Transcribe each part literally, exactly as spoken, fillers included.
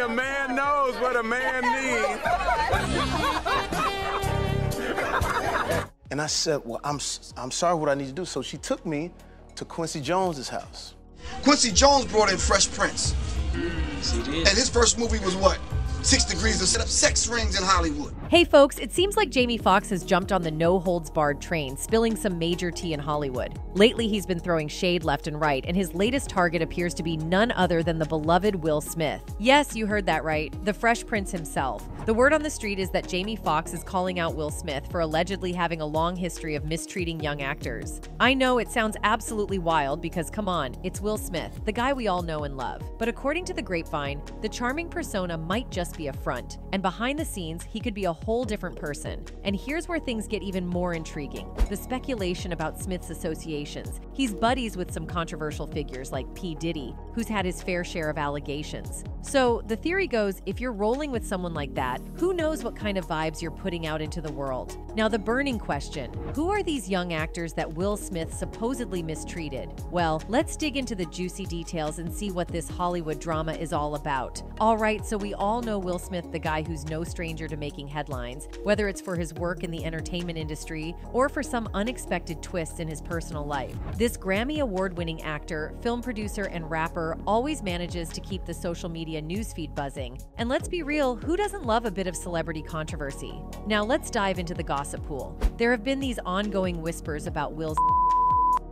Only a man knows what a man needs. And I said, well, I'm, I'm sorry, what I need to do. So she took me to Quincy Jones' house. Quincy Jones brought in Fresh Prince. And his first movie was what? Six Degrees to set up sex rings in Hollywood. Hey folks, it seems like Jamie Foxx has jumped on the no-holds-barred train, spilling some major tea in Hollywood. Lately, he's been throwing shade left and right, and his latest target appears to be none other than the beloved Will Smith. Yes, you heard that right, the Fresh Prince himself. The word on the street is that Jamie Foxx is calling out Will Smith for allegedly having a long history of mistreating young actors. I know it sounds absolutely wild because, come on, it's Will Smith, the guy we all know and love. But according to the grapevine, the charming persona might just be a front, and behind the scenes he could be a whole different person. And here's where things get even more intriguing: the speculation about Smith's associations. He's buddies with some controversial figures like P. Diddy, who's had his fair share of allegations. So the theory goes, if you're rolling with someone like that, who knows what kind of vibes you're putting out into the world. Now the burning question: who are these young actors that Will Smith supposedly mistreated? Well, let's dig into the juicy details and see what this Hollywood drama is all about. Alright, so we all know Will Smith, the guy who's no stranger to making headlines, whether it's for his work in the entertainment industry or for some unexpected twists in his personal life. This Grammy award-winning actor, film producer, and rapper always manages to keep the social media newsfeed buzzing. And let's be real, who doesn't love a bit of celebrity controversy? Now let's dive into the gossip pool. There have been these ongoing whispers about Will's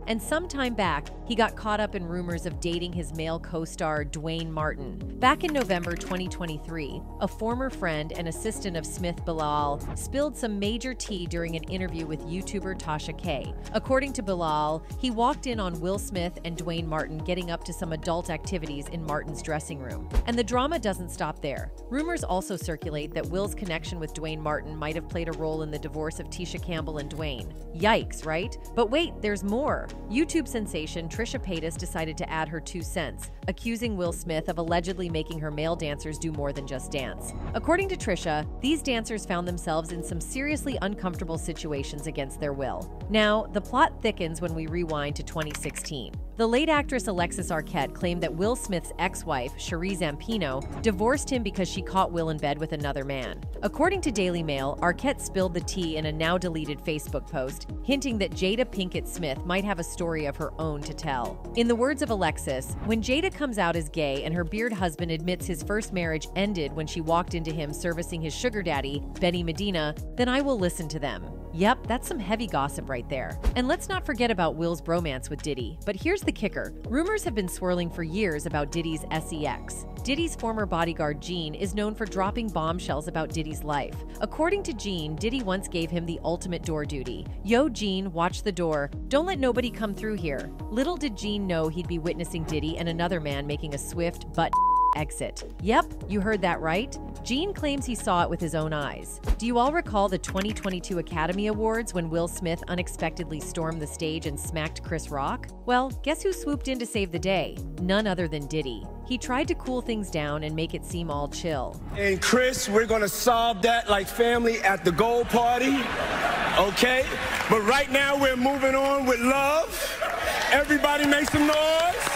and some time back, he got caught up in rumors of dating his male co-star, Dwayne Martin. Back in November twenty twenty-three, a former friend and assistant of Smith, Bilal, spilled some major tea during an interview with YouTuber Tasha Kay. According to Bilal, he walked in on Will Smith and Dwayne Martin getting up to some adult activities in Martin's dressing room. And the drama doesn't stop there. Rumors also circulate that Will's connection with Dwayne Martin might have played a role in the divorce of Tisha Campbell and Dwayne. Yikes, right? But wait, there's more. YouTube sensation Trisha Paytas decided to add her two cents, accusing Will Smith of allegedly making her male dancers do more than just dance. According to Trisha, these dancers found themselves in some seriously uncomfortable situations against their will. Now, the plot thickens when we rewind to twenty sixteen. The late actress Alexis Arquette claimed that Will Smith's ex-wife, Sheree Zampino, divorced him because she caught Will in bed with another man. According to Daily Mail, Arquette spilled the tea in a now-deleted Facebook post, hinting that Jada Pinkett Smith might have a story of her own to tell. In the words of Alexis, when Jada comes out as gay and her beard husband admits his first marriage ended when she walked into him servicing his sugar daddy, Benny Medina, then I will listen to them. Yep, that's some heavy gossip right there. And let's not forget about Will's bromance with Diddy. But here's the kicker. Rumors have been swirling for years about Diddy's sex. Diddy's former bodyguard Gene is known for dropping bombshells about Diddy's life. According to Gene, Diddy once gave him the ultimate door duty. Yo, Gene, watch the door. Don't let nobody come through here. Little did Gene know he'd be witnessing Diddy and another man making a swift butt exit. Yep, you heard that right. Gene claims he saw it with his own eyes. Do you all recall the twenty twenty-two Academy Awards when Will Smith unexpectedly stormed the stage and smacked Chris Rock? Well, guess who swooped in to save the day? None other than Diddy. He tried to cool things down and make it seem all chill. And Chris, we're gonna solve that like family at the gold party, okay? But right now we're moving on with love. Everybody make some noise.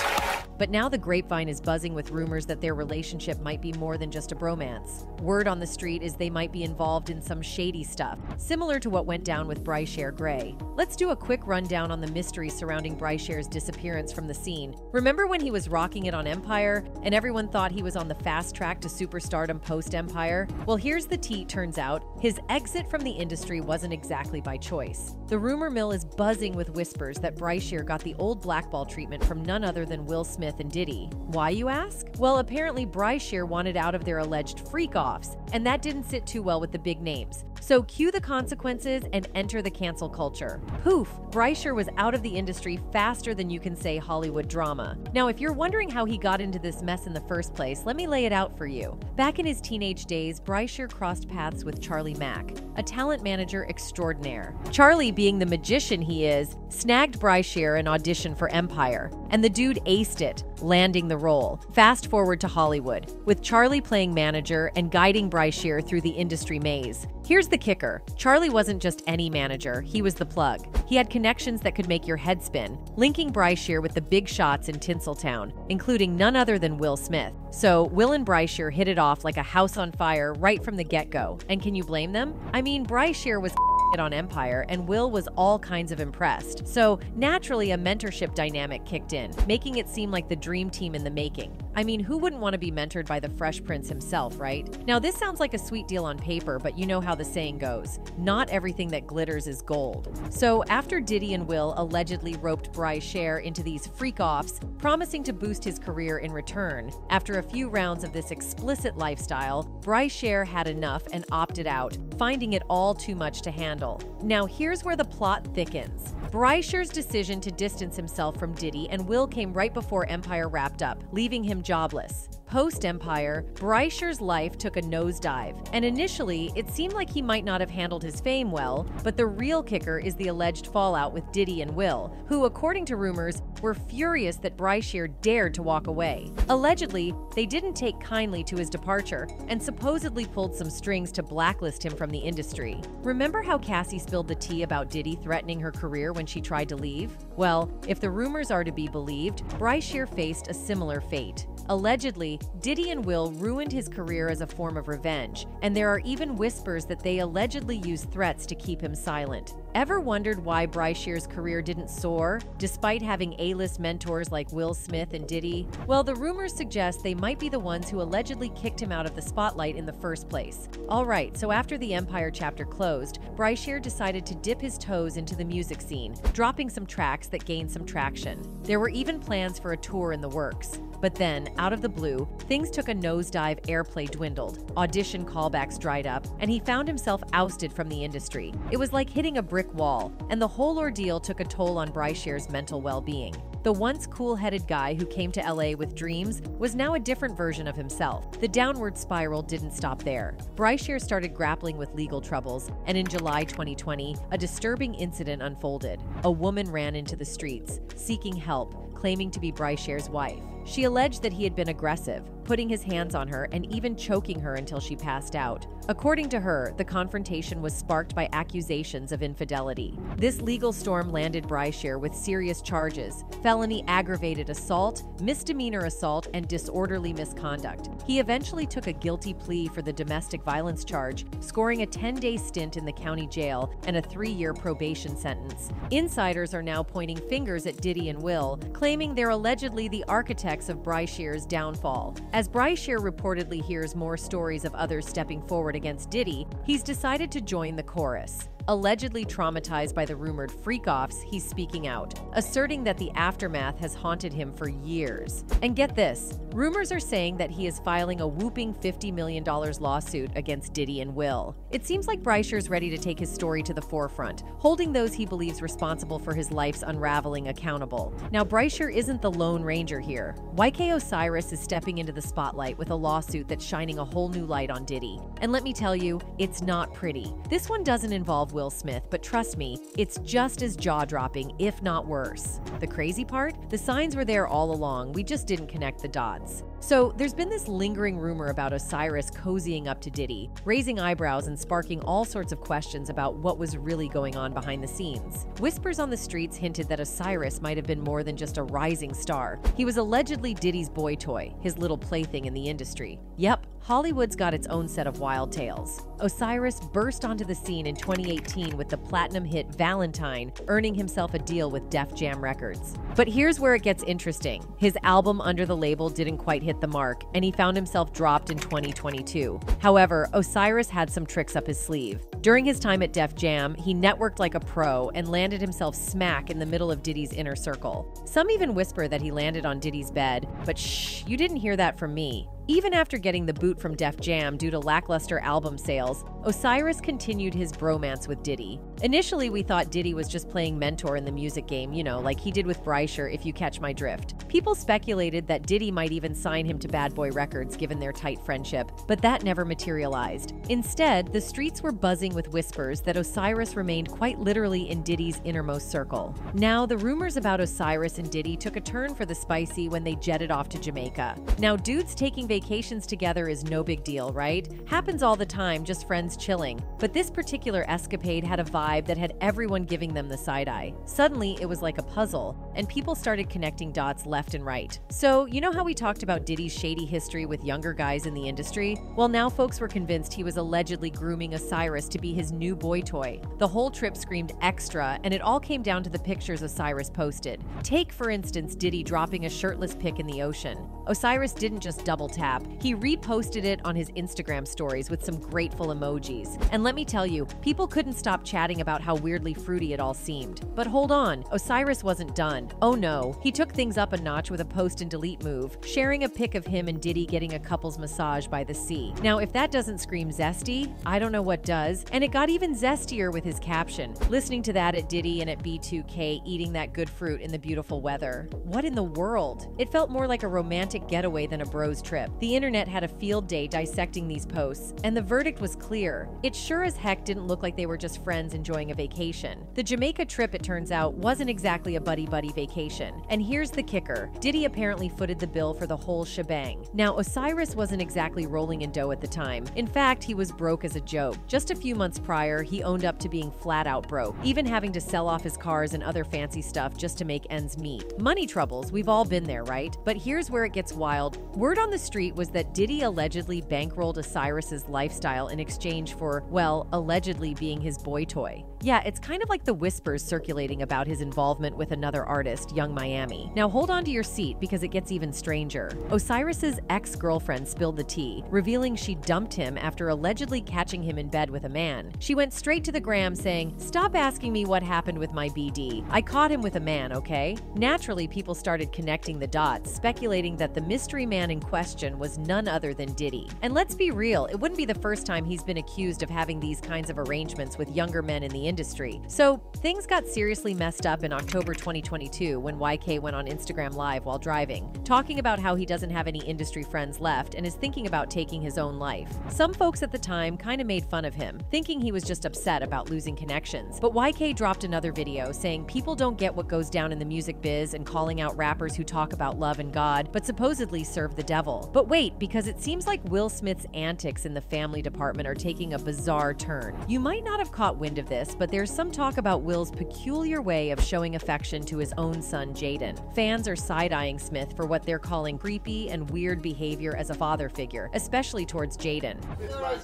But now the grapevine is buzzing with rumors that their relationship might be more than just a bromance. Word on the street is they might be involved in some shady stuff, similar to what went down with Bryshad Gray. Let's do a quick rundown on the mystery surrounding Bryshere's disappearance from the scene. Remember when he was rocking it on Empire, and everyone thought he was on the fast track to superstardom post-Empire? Well, here's the tea, turns out. His exit from the industry wasn't exactly by choice. The rumor mill is buzzing with whispers that Bryshere got the old blackball treatment from none other than Will Smith and Diddy. Why, you ask? Well, apparently Bryshere wanted out of their alleged freak-offs, and that didn't sit too well with the big names. So cue the consequences and enter the cancel culture. Poof, Bryshere was out of the industry faster than you can say Hollywood drama. Now, if you're wondering how he got into this mess in the first place, let me lay it out for you. Back in his teenage days, Bryshere crossed paths with Charlie Mack, a talent manager extraordinaire. Charlie, being the magician he is, snagged Bryshere an audition for Empire, and the dude aced it, landing the role. Fast forward to Hollywood, with Charlie playing manager and guiding Bryshere through the industry maze. Here's the kicker. Charlie wasn't just any manager, he was the plug. He had connections that could make your head spin, linking Bryshere with the big shots in Tinseltown, including none other than Will Smith. So Will and Bryshere hit it off like a house on fire right from the get-go. And can you blame them? I mean, Bryshere was it on Empire, and Will was all kinds of impressed. So naturally, a mentorship dynamic kicked in, making it seem like the dream team in the making. I mean, who wouldn't want to be mentored by the Fresh Prince himself, right? Now, this sounds like a sweet deal on paper, but you know how the saying goes, not everything that glitters is gold. So after Diddy and Will allegedly roped Bryshere into these freak-offs, promising to boost his career in return, after a few rounds of this explicit lifestyle, Bryshere had enough and opted out, finding it all too much to handle. Now here's where the plot thickens. Bryshere's decision to distance himself from Diddy and Will came right before Empire wrapped up, leaving him jobless. Post-Empire, Bryshere's life took a nosedive, and initially, it seemed like he might not have handled his fame well, but the real kicker is the alleged fallout with Diddy and Will, who, according to rumors, were furious that Bryshere dared to walk away. Allegedly, they didn't take kindly to his departure and supposedly pulled some strings to blacklist him from the industry. Remember how Cassie spilled the tea about Diddy threatening her career when she tried to leave? Well, if the rumors are to be believed, Bryshere faced a similar fate. Allegedly, Diddy and Will ruined his career as a form of revenge, and there are even whispers that they allegedly used threats to keep him silent. Ever wondered why Bryshere's career didn't soar, despite having A-list mentors like Will Smith and Diddy? Well, the rumors suggest they might be the ones who allegedly kicked him out of the spotlight in the first place. Alright, so after the Empire chapter closed, Bryshere decided to dip his toes into the music scene, dropping some tracks that gained some traction. There were even plans for a tour in the works. But then, out of the blue, things took a nosedive. Airplay dwindled, audition callbacks dried up, and he found himself ousted from the industry. It was like hitting a brick wall, and the whole ordeal took a toll on Bryshere's mental well-being. The once cool-headed guy who came to L A with dreams was now a different version of himself. The downward spiral didn't stop there. Bryshere started grappling with legal troubles, and in July twenty twenty, a disturbing incident unfolded. A woman ran into the streets, seeking help, claiming to be Bryshere's wife. She alleged that he had been aggressive, putting his hands on her and even choking her until she passed out. According to her, the confrontation was sparked by accusations of infidelity. This legal storm landed Bryshere with serious charges: felony aggravated assault, misdemeanor assault, and disorderly misconduct. He eventually took a guilty plea for the domestic violence charge, scoring a ten-day stint in the county jail and a three-year probation sentence. Insiders are now pointing fingers at Diddy and Will, claiming they're allegedly the architects of Bryshere's downfall. As Bryshere reportedly hears more stories of others stepping forward against Diddy, he's decided to join the chorus. Allegedly traumatized by the rumored freak-offs, he's speaking out, asserting that the aftermath has haunted him for years. And get this, rumors are saying that he is filing a whopping fifty million dollar lawsuit against Diddy and Will. It seems like Bryshere's ready to take his story to the forefront, holding those he believes responsible for his life's unraveling accountable. Now, Bryshere isn't the lone ranger here. Y K Osiris is stepping into the spotlight with a lawsuit that's shining a whole new light on Diddy. And let me tell you, it's not pretty. This one doesn't involve Will Will Smith, but trust me, it's just as jaw-dropping, if not worse. The crazy part? The signs were there all along, we just didn't connect the dots. So there's been this lingering rumor about Osiris cozying up to Diddy, raising eyebrows and sparking all sorts of questions about what was really going on behind the scenes. Whispers on the streets hinted that Osiris might have been more than just a rising star. He was allegedly Diddy's boy toy, his little plaything in the industry. Yep, Hollywood's got its own set of wild tales. Osiris burst onto the scene in twenty eighteen with the platinum hit Valentine, earning himself a deal with Def Jam Records. But here's where it gets interesting. His album Under the Label didn't quite hit hit the mark, and he found himself dropped in twenty twenty-two. However, Osiris had some tricks up his sleeve. During his time at Def Jam, he networked like a pro and landed himself smack in the middle of Diddy's inner circle. Some even whisper that he landed on Diddy's bed, but shh, you didn't hear that from me. Even after getting the boot from Def Jam due to lackluster album sales, Osiris continued his bromance with Diddy. Initially, we thought Diddy was just playing mentor in the music game, you know, like he did with Bryshere, if you catch my drift. People speculated that Diddy might even sign him to Bad Boy Records given their tight friendship, but that never materialized. Instead, the streets were buzzing with whispers that Osiris remained quite literally in Diddy's innermost circle. Now, the rumors about Osiris and Diddy took a turn for the spicy when they jetted off to Jamaica. Now, dude's taking vacation vacations together is no big deal, right? Happens all the time, just friends chilling. But this particular escapade had a vibe that had everyone giving them the side-eye. Suddenly, it was like a puzzle, and people started connecting dots left and right. So, you know how we talked about Diddy's shady history with younger guys in the industry? Well, now folks were convinced he was allegedly grooming Osiris to be his new boy toy. The whole trip screamed extra, and it all came down to the pictures Osiris posted. Take, for instance, Diddy dropping a shirtless pic in the ocean. Osiris didn't just double tap, he reposted it on his Instagram stories with some grateful emojis. And let me tell you, people couldn't stop chatting about how weirdly fruity it all seemed. But hold on, Osiris wasn't done. Oh no, he took things up a notch with a post and delete move, sharing a pic of him and Diddy getting a couple's massage by the sea. Now, if that doesn't scream zesty, I don't know what does. And it got even zestier with his caption. Listening to that at Diddy and at B two K eating that good fruit in the beautiful weather. What in the world? It felt more like a romantic getaway than a bros trip. The internet had a field day dissecting these posts, and the verdict was clear. It sure as heck didn't look like they were just friends enjoying a vacation. The Jamaica trip, it turns out, wasn't exactly a buddy-buddy vacation. And here's the kicker. Diddy apparently footed the bill for the whole shebang. Now, Osiris wasn't exactly rolling in dough at the time. In fact, he was broke as a joke. Just a few months prior, he owned up to being flat-out broke, even having to sell off his cars and other fancy stuff just to make ends meet. Money troubles, we've all been there, right? But here's where it gets wild. Word on the street was that Diddy allegedly bankrolled Osiris's lifestyle in exchange for, well, allegedly being his boy toy. Yeah, it's kind of like the whispers circulating about his involvement with another artist, Young Miami. Now hold on to your seat because it gets even stranger. Osiris's ex-girlfriend spilled the tea, revealing she dumped him after allegedly catching him in bed with a man. She went straight to the gram saying, "Stop asking me what happened with my B D. I caught him with a man, okay?" Naturally, people started connecting the dots, speculating that the mystery man in question was none other than Diddy. And let's be real, it wouldn't be the first time he's been accused of having these kinds of arrangements with younger men in the industry. So things got seriously messed up in October twenty twenty-two when Y K went on Instagram Live while driving, talking about how he doesn't have any industry friends left and is thinking about taking his own life. Some folks at the time kind of made fun of him, thinking he was just upset about losing connections. But Y K dropped another video saying people don't get what goes down in the music biz and calling out rappers who talk about love and God, but supposedly serve the devil. But wait, because it seems like Will Smith's antics in the family department are taking a bizarre turn. You might not have caught wind of this, but there's some talk about Will's peculiar way of showing affection to his own son, Jaden. Fans are side-eyeing Smith for what they're calling creepy and weird behavior as a father figure, especially towards Jaden.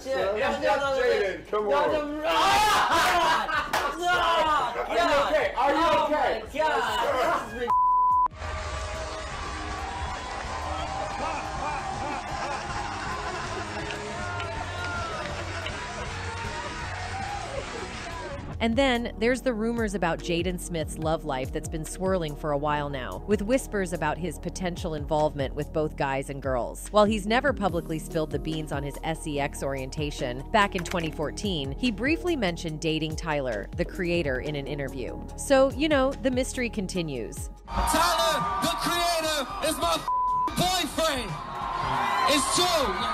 Jaden, come on. Are you okay? Are you okay? Oh my God. This is And then, there's the rumors about Jaden Smith's love life that's been swirling for a while now, with whispers about his potential involvement with both guys and girls. While he's never publicly spilled the beans on his sex orientation, back in twenty fourteen, he briefly mentioned dating Tyler, the creator, in an interview. So, you know, the mystery continues. Tyler, the creator, is my boyfriend! It's true!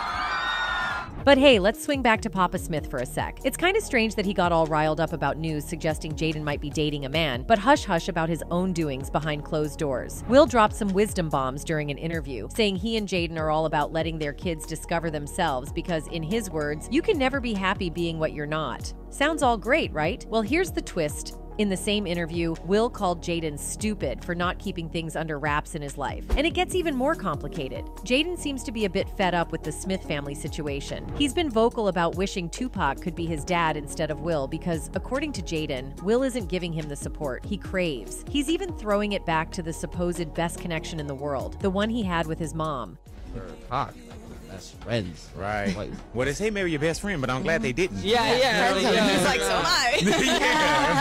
But hey, let's swing back to Papa Smith for a sec. It's kind of strange that he got all riled up about news suggesting Jaden might be dating a man, but hush-hush about his own doings behind closed doors. Will dropped some wisdom bombs during an interview, saying he and Jaden are all about letting their kids discover themselves because, in his words, you can never be happy being what you're not. Sounds all great, right? Well, here's the twist. In the same interview, Will called Jaden stupid for not keeping things under wraps in his life. And it gets even more complicated. Jaden seems to be a bit fed up with the Smith family situation. He's been vocal about wishing Tupac could be his dad instead of Will because, according to Jaden, Will isn't giving him the support he craves. He's even throwing it back to the supposed best connection in the world, the one he had with his mom. Tupac. Best friends. Right. Like, well, they say maybe your best friend, but I'm glad they didn't. Yeah, yeah. He's yeah. like, so am I.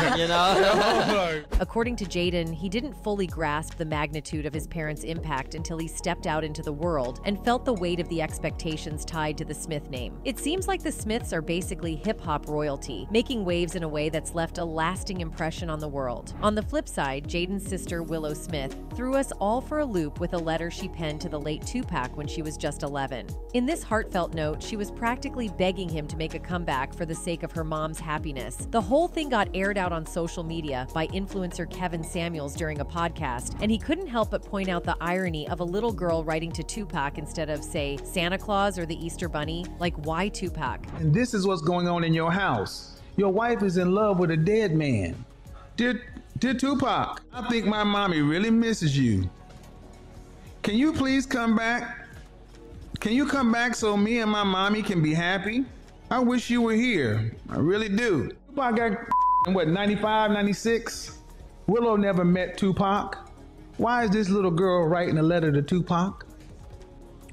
Yeah. You know? According to Jaden, he didn't fully grasp the magnitude of his parents' impact until he stepped out into the world and felt the weight of the expectations tied to the Smith name. It seems like the Smiths are basically hip-hop royalty, making waves in a way that's left a lasting impression on the world. On the flip side, Jaden's sister, Willow Smith, threw us all for a loop with a letter she penned to the late Tupac when she was just eleven. In this heartfelt note, she was practically begging him to make a comeback for the sake of her mom's happiness. The whole thing got aired out on social media by influencer Kevin Samuels during a podcast, and he couldn't help but point out the irony of a little girl writing to Tupac instead of, say, Santa Claus or the Easter Bunny. Like, why Tupac? And this is what's going on in your house. Your wife is in love with a dead man. Dear, dear Tupac, I think my mommy really misses you. Can you please come back? Can you come back so me and my mommy can be happy? I wish you were here. I really do. Tupac got in what, ninety-five, ninety-six? Willow never met Tupac. Why is this little girl writing a letter to Tupac?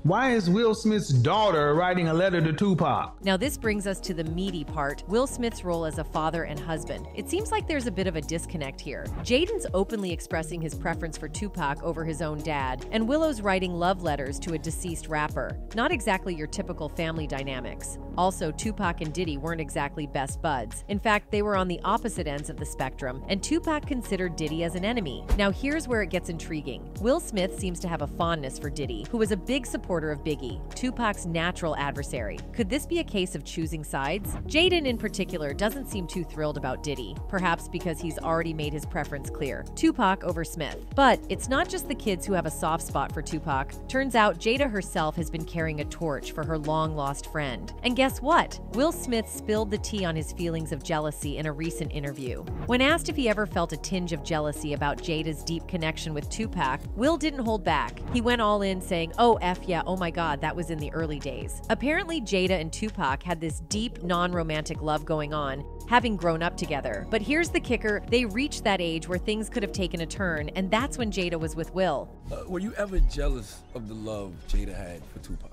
Why is Will Smith's daughter writing a letter to Tupac? Now this brings us to the meaty part, Will Smith's role as a father and husband. It seems like there's a bit of a disconnect here. Jaden's openly expressing his preference for Tupac over his own dad, and Willow's writing love letters to a deceased rapper. Not exactly your typical family dynamics. Also, Tupac and Diddy weren't exactly best buds. In fact, they were on the opposite ends of the spectrum, and Tupac considered Diddy as an enemy. Now here's where it gets intriguing. Will Smith seems to have a fondness for Diddy, who was a big supporter of Biggie, Tupac's natural adversary. Could this be a case of choosing sides? Jaden in particular doesn't seem too thrilled about Diddy, perhaps because he's already made his preference clear, Tupac over Smith. But it's not just the kids who have a soft spot for Tupac. Turns out Jada herself has been carrying a torch for her long-lost friend. And guess what? Will Smith spilled the tea on his feelings of jealousy in a recent interview. When asked if he ever felt a tinge of jealousy about Jada's deep connection with Tupac, Will didn't hold back. He went all in saying, oh, F yeah, oh my god, that was in the early days. Apparently, Jada and Tupac had this deep, non-romantic love going on, having grown up together. But here's the kicker, they reached that age where things could have taken a turn, and that's when Jada was with Will. Uh, were you ever jealous of the love Jada had for Tupac?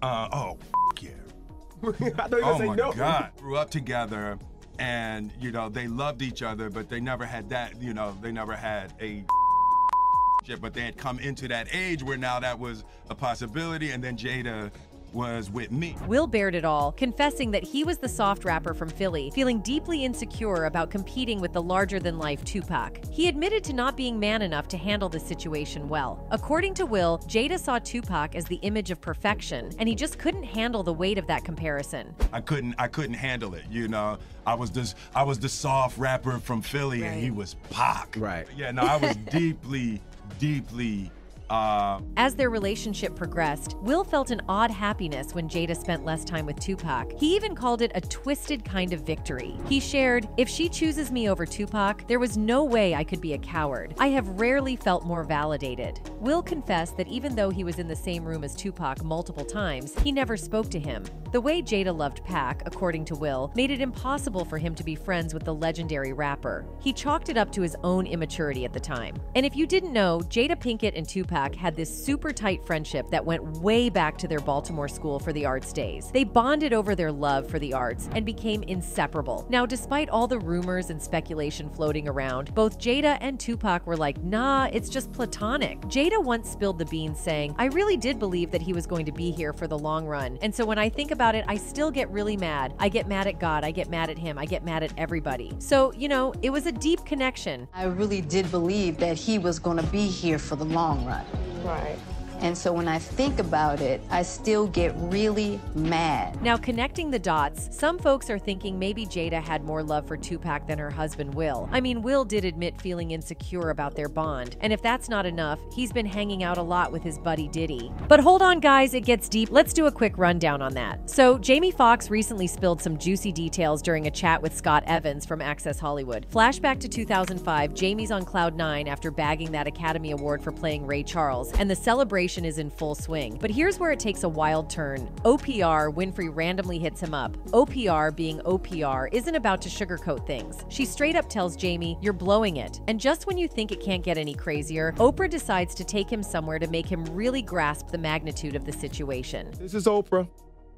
Uh, oh, f yeah. I thought you were oh gonna say no. Oh my god. Grew up together, and, you know, they loved each other, but they never had that, you know, they never had a but they had come into that age where now that was a possibility, and then Jada was with me. Will bared it all, confessing that he was the soft rapper from Philly, feeling deeply insecure about competing with the larger-than-life Tupac. He admitted to not being man enough to handle the situation well. According to Will, Jada saw Tupac as the image of perfection, and he just couldn't handle the weight of that comparison. I couldn't, I couldn't handle it, you know. I was this, I was the soft rapper from Philly, right. And he was Pac. Right. Yeah, no, I was deeply, deeply. Uh, As their relationship progressed, Will felt an odd happiness when Jada spent less time with Tupac. He even called it a twisted kind of victory. He shared, if she chooses me over Tupac, there was no way I could be a coward. I have rarely felt more validated. Will confessed that even though he was in the same room as Tupac multiple times, he never spoke to him. The way Jada loved Pac, according to Will, made it impossible for him to be friends with the legendary rapper. He chalked it up to his own immaturity at the time. And if you didn't know, Jada Pinkett and Tupac had this super tight friendship that went way back to their Baltimore School for the Arts days. They bonded over their love for the arts and became inseparable. Now, despite all the rumors and speculation floating around, both Jada and Tupac were like, nah, it's just platonic. Jada once spilled the beans saying, I really did believe that he was going to be here for the long run. And so when I think about it, I still get really mad. I get mad at God, I get mad at him, I get mad at everybody. So, you know, it was a deep connection. I really did believe that he was going to be here for the long run. Right. And so when I think about it, I still get really mad. Now, connecting the dots, some folks are thinking maybe Jada had more love for Tupac than her husband Will. I mean, Will did admit feeling insecure about their bond, and if that's not enough, he's been hanging out a lot with his buddy Diddy. But hold on, guys, it gets deep. Let's do a quick rundown on that. So, Jamie Foxx recently spilled some juicy details during a chat with Scott Evans from Access Hollywood. Flashback to two thousand five, Jamie's on cloud nine after bagging that Academy Award for playing Ray Charles, and the celebration is in full swing. But here's where it takes a wild turn. O P R, Winfrey randomly hits him up. O P R, being O P R, isn't about to sugarcoat things. She straight up tells Jamie, you're blowing it. And just when you think it can't get any crazier, Oprah decides to take him somewhere to make him really grasp the magnitude of the situation. This is Oprah.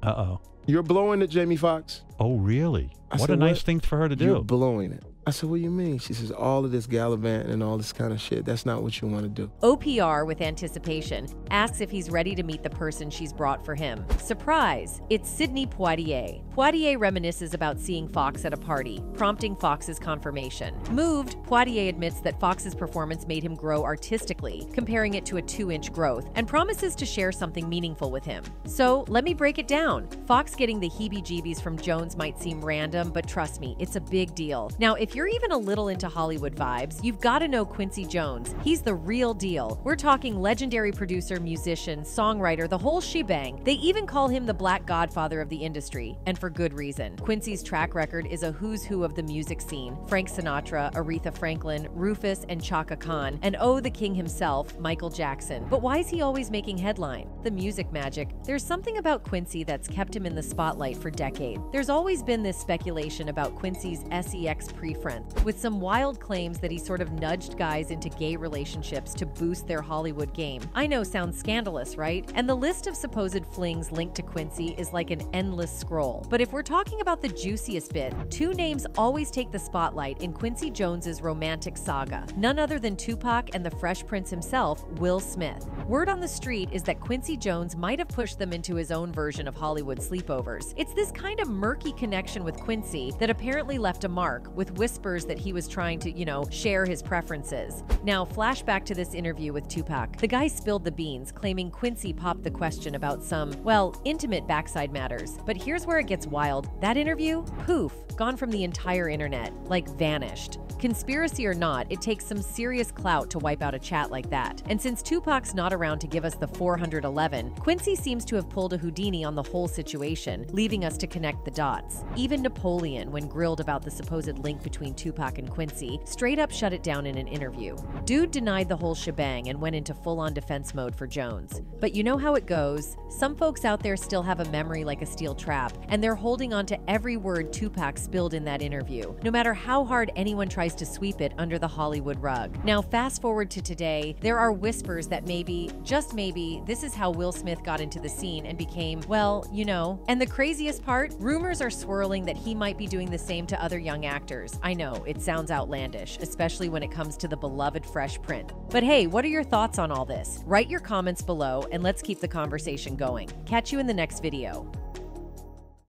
Uh-oh. You're blowing it, Jamie Foxx. Oh, really? I what said, a nice what? Thing for her to do. You're blowing it. I said, what do you mean? She says, all of this gallivant and all this kind of shit, that's not what you want to do. O P R, with anticipation, asks if he's ready to meet the person she's brought for him. Surprise! It's Sydney Poitier. Poitier reminisces about seeing Foxx at a party, prompting Foxx's confirmation. Moved, Poitier admits that Foxx's performance made him grow artistically, comparing it to a two-inch growth, and promises to share something meaningful with him. So, let me break it down. Foxx getting the heebie-jeebies from Jones might seem random, but trust me, it's a big deal. Now, if If you're even a little into Hollywood vibes, you've got to know Quincy Jones. He's the real deal. We're talking legendary producer, musician, songwriter, the whole shebang. They even call him the Black Godfather of the industry, and for good reason. Quincy's track record is a who's who of the music scene. Frank Sinatra, Aretha Franklin, Rufus and Chaka Khan, and oh, the king himself, Michael Jackson. But why is he always making headline? The music magic. There's something about Quincy that's kept him in the spotlight for decades. There's always been this speculation about Quincy's sex pre friends, with some wild claims that he sort of nudged guys into gay relationships to boost their Hollywood game. I know, sounds scandalous, right? And the list of supposed flings linked to Quincy is like an endless scroll. But if we're talking about the juiciest bit, two names always take the spotlight in Quincy Jones's romantic saga, none other than Tupac and the Fresh Prince himself, Will Smith. Word on the street is that Quincy Jones might have pushed them into his own version of Hollywood sleepovers. It's this kind of murky connection with Quincy that apparently left a mark, with whispers Whispers that he was trying to, you know, share his preferences. Now, flashback to this interview with Tupac. The guy spilled the beans, claiming Quincy popped the question about some, well, intimate backside matters. But here's where it gets wild. That interview? Poof, gone from the entire internet, like vanished. Conspiracy or not, it takes some serious clout to wipe out a chat like that. And since Tupac's not around to give us the four hundred eleven, Quincy seems to have pulled a Houdini on the whole situation, leaving us to connect the dots. Even Napoleon, when grilled about the supposed link between Tupac and Quincy, straight up shut it down in an interview. Dude denied the whole shebang and went into full-on defense mode for Jones. But you know how it goes. Some folks out there still have a memory like a steel trap, and they're holding on to every word Tupac spilled in that interview, no matter how hard anyone tries to sweep it under the Hollywood rug. Now, fast forward to today, there are whispers that maybe, just maybe, this is how Will Smith got into the scene and became, well, you know. And the craziest part? Rumors are swirling that he might be doing the same to other young actors. I know, it sounds outlandish, especially when it comes to the beloved Fresh Prince. But hey, what are your thoughts on all this? Write your comments below and let's keep the conversation going. Catch you in the next video.